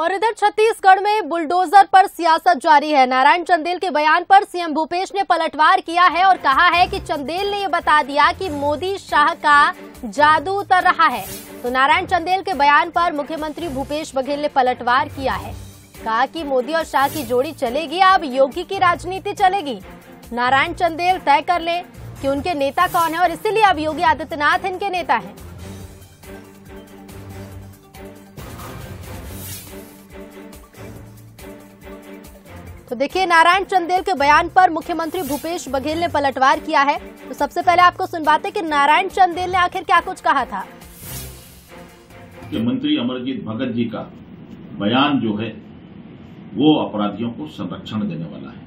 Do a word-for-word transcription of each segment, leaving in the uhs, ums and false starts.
और इधर छत्तीसगढ़ में बुलडोजर पर सियासत जारी है। नारायण चंदेल के बयान पर सीएम भूपेश ने पलटवार किया है और कहा है कि चंदेल ने ये बता दिया कि मोदी शाह का जादू उतर रहा है। तो नारायण चंदेल के बयान पर मुख्यमंत्री भूपेश बघेल ने पलटवार किया है, कहा कि मोदी और शाह की जोड़ी चलेगी, अब योगी की राजनीति चलेगी। नारायण चंदेल तय कर ले कि उनके नेता कौन है और इसीलिए अब योगी आदित्यनाथ इनके नेता हैं। तो देखिए नारायण चंदेल के बयान पर मुख्यमंत्री भूपेश बघेल ने पलटवार किया है। तो सबसे पहले आपको सुनवाते कि नारायण चंदेल ने आखिर क्या कुछ कहा था। मुख्यमंत्री अमरजीत भगत जी का बयान जो है वो अपराधियों को संरक्षण देने वाला है।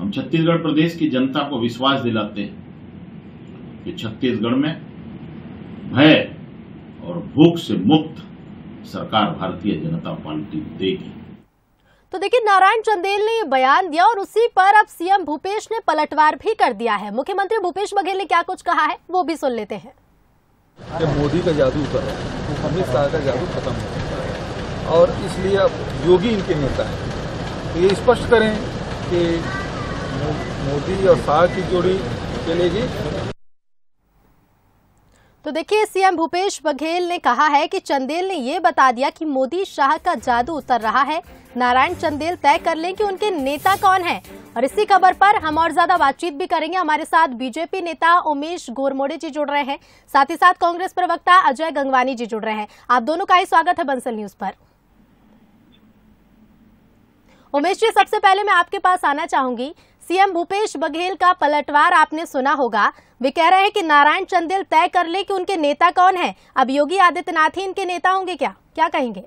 हम छत्तीसगढ़ प्रदेश की जनता को विश्वास दिलाते हैं कि छत्तीसगढ़ में भय और भूख से मुक्त सरकार भारतीय जनता पार्टी देगी। तो देखिए नारायण चंदेल ने ये बयान दिया और उसी पर अब सीएम भूपेश ने पलटवार भी कर दिया है। मुख्यमंत्री भूपेश बघेल ने क्या कुछ कहा है वो भी सुन लेते हैं। मोदी का जादू उतर रहा है, अमित शाह का जादू खत्म है और इसलिए अब योगी इनके नेता है। ये स्पष्ट करें कि मोदी और शाह की जोड़ी चलेगी। तो देखिए सीएम भूपेश बघेल ने कहा है कि चंदेल ने ये बता दिया कि मोदी शाह का जादू उतर रहा है। नारायण चंदेल तय कर लें कि उनके नेता कौन है और इसी खबर पर हम और ज्यादा बातचीत भी करेंगे। हमारे साथ बीजेपी नेता उमेश गोरमोड़े जी जुड़ रहे हैं, साथ ही साथ कांग्रेस प्रवक्ता अजय गंगवानी जी जुड़ रहे हैं। आप दोनों का ही स्वागत है बंसल न्यूज पर। उमेश जी, सबसे पहले मैं आपके पास आना चाहूंगी। सीएम भूपेश बघेल का पलटवार आपने सुना होगा, वे कह रहे हैं कि नारायण चंदेल तय कर ले कि उनके नेता कौन है, अब योगी आदित्यनाथ ही इनके नेता होंगे। क्या क्या कहेंगे?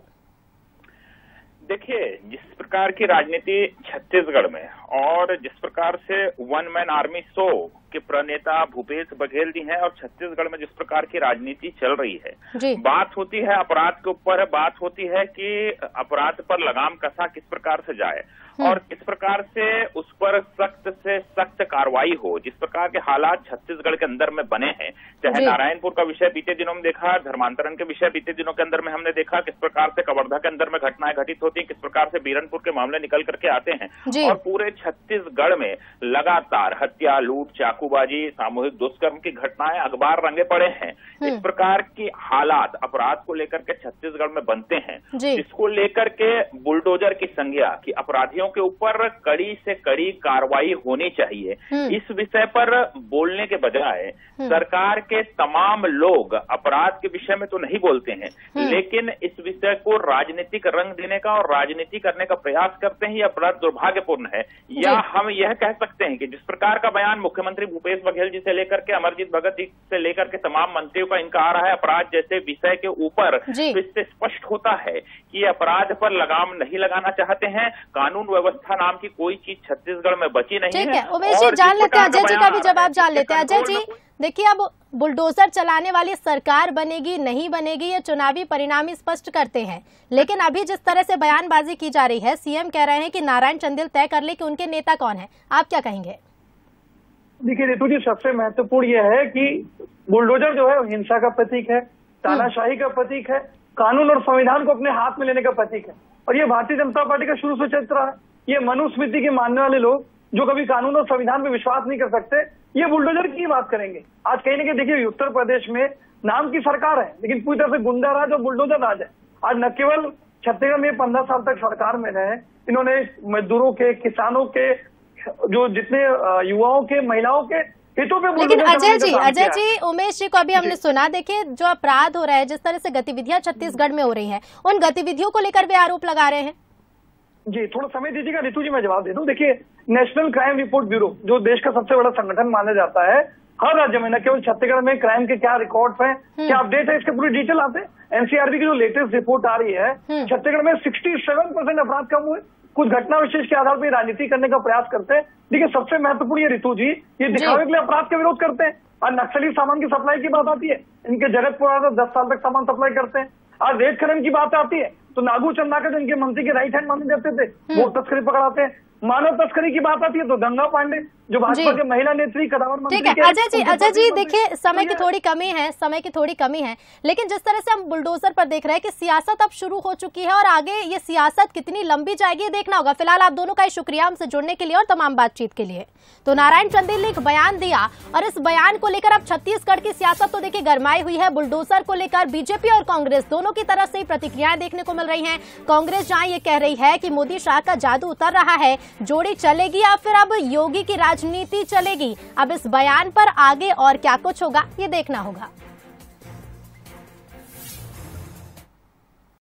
देखिए, जिस प्रकार की राजनीति छत्तीसगढ़ में और जिस प्रकार से वन मैन आर्मी शो के प्रणेता भूपेश बघेल जी हैं और छत्तीसगढ़ में जिस प्रकार की राजनीति चल रही है, बात होती है अपराध के ऊपर, बात होती है कि अपराध पर लगाम कसा किस प्रकार से जाए और किस प्रकार से उस पर सख्त से सख्त कार्रवाई हो। जिस प्रकार के हालात छत्तीसगढ़ के अंदर में बने हैं, चाहे नारायणपुर का विषय बीते दिनों में देखा, धर्मांतरण के विषय बीते दिनों के अंदर में हमने देखा, किस प्रकार से कवर्धा के अंदर में घटनाएं घटित होती हैं, किस प्रकार से बीरनपुर के मामले निकल करके आते हैं और पूरे छत्तीसगढ़ में लगातार हत्या, लूट, चाकूबाजी, सामूहिक दुष्कर्म की घटनाएं अखबार रंगे पड़े हैं। इस प्रकार की हालात अपराध को लेकर के छत्तीसगढ़ में बनते हैं, जिसको लेकर के बुलडोजर की संज्ञा कि अपराधियों के ऊपर कड़ी से कड़ी कार्रवाई होनी चाहिए। इस विषय पर बोलने के बजाय सरकार के तमाम लोग अपराध के विषय में तो नहीं बोलते हैं, लेकिन इस विषय को राजनीतिक रंग देने का और राजनीति करने का प्रयास करते हैं। यह अपराध दुर्भाग्यपूर्ण है। या हम यह कह सकते हैं कि जिस प्रकार का बयान मुख्यमंत्री भूपेश बघेल जी से लेकर के अमरजीत भगत जी से लेकर के तमाम मंत्रियों का इनका आ रहा है अपराध जैसे विषय के ऊपर, तो इससे स्पष्ट होता है कि अपराध पर लगाम नहीं लगाना चाहते हैं। कानून व्यवस्था नाम की कोई चीज छत्तीसगढ़ में बची नहीं है। ठीक है उमेश जी, जान लेते हैं अजय जी का भी जवाब जान लेते हैं। अजय जी, देखिए अब बुलडोजर चलाने वाली सरकार बनेगी नहीं बनेगी ये चुनावी परिणाम स्पष्ट करते हैं, लेकिन अभी जिस तरह से बयानबाजी की जा रही है, सीएम कह रहे हैं कि नारायण चंदेल तय कर ले कि उनके नेता कौन है, आप क्या कहेंगे? देखिए रितु जी, सबसे महत्वपूर्ण यह है कि बुलडोजर जो है हिंसा का प्रतीक है, तानाशाही का प्रतीक है, कानून और संविधान को अपने हाथ में लेने का प्रतीक है और ये भारतीय जनता पार्टी का शुरू से चरित्र है। ये मनुस्मृति के मानने वाले लोग जो कभी कानून और संविधान पे विश्वास नहीं कर सकते, ये बुलडोजर की बात करेंगे। आज कहीं ना कहीं देखिए उत्तर प्रदेश में नाम की सरकार है लेकिन पूरी तरह से गुंडा राज और बुलडोजर राज है। आज न केवल छत्तीसगढ़ में पंद्रह साल तक सरकार में रहे, इन्होंने मजदूरों के, किसानों के, जो जितने युवाओं के, महिलाओं के हितों पे। लेकिन अजय जी अजय जी उमेश जी को अभी हमने सुना, देखिए जो अपराध हो रहा है, जिस तरह से गतिविधियां छत्तीसगढ़ में हो रही है, उन गतिविधियों को लेकर वे आरोप लगा रहे हैं। जी थोड़ा समय दीजिएगा रितु जी, मैं जवाब दे दूं। देखिए नेशनल क्राइम रिपोर्ट ब्यूरो जो देश का सबसे बड़ा संगठन माना जाता है, हर राज्य में न केवल छत्तीसगढ़ में क्राइम के क्या रिकॉर्ड्स हैं, क्या अपडेट है, इसके पूरी डिटेल आते हैं। एनसीआरबी की जो लेटेस्ट रिपोर्ट आ रही है, छत्तीसगढ़ में सिक्सटी सेवन परसेंट अपराध कम हुए। कुछ घटना विशेष के आधार पर राजनीति करने का प्रयास करते हैं। देखिए सबसे महत्वपूर्ण ये रितु जी, ये दिखावे के लिए अपराध का विरोध करते हैं। और नक्सली सामान की सप्लाई की बात आती है, इनके जगतपुरा से दस साल तक सामान सप्लाई करते हैं। आज रेत खनन की बात आती है तो नागू चंदाकर जो इनके मंत्री के राइट हैंड माने जाते थे वो तस्करी पकड़ाते हैं। मानव तस्करी की बात आती है तो गंगा पांडे जो भाजपा के महिला नेत्री कदावर मंत्री, ठीक है अजय जी, अजय जी देखिए समय की थोड़ी कमी है, समय की थोड़ी कमी है, लेकिन जिस तरह से हम बुलडोजर पर देख रहे हैं कि सियासत अब शुरू हो चुकी है और आगे ये सियासत कितनी लंबी जाएगी देखना होगा। फिलहाल आप दोनों का शुक्रिया हमसे जुड़ने के लिए और तमाम बातचीत के लिए। तो नारायण चंदेल ने एक बयान दिया और इस बयान को लेकर अब छत्तीसगढ़ की सियासत तो देखिए गरमाई हुई है। बुलडोजर को लेकर बीजेपी और कांग्रेस दोनों की तरफ से प्रतिक्रियाएं देखने को मिल रही है। कांग्रेस जहाँ ये कह रही है कि मोदी शाह का जादू उतर रहा है, जोड़ी चलेगी या फिर अब योगी की राजनीति चलेगी। अब इस बयान पर आगे और क्या कुछ होगा ये देखना होगा।